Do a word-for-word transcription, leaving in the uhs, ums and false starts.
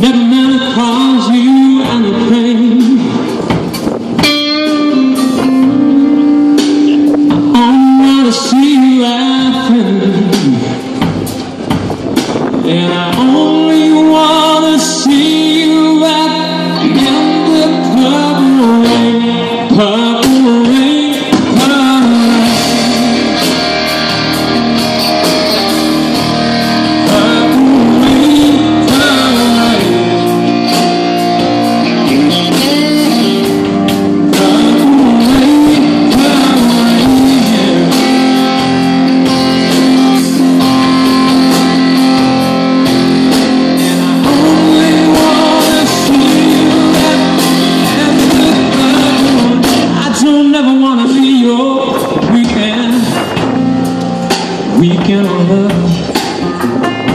Never mind the cars, you and the pain. I only wanna see you laughing, and I only wanna see you at the end of the purple rain. Weekend on love.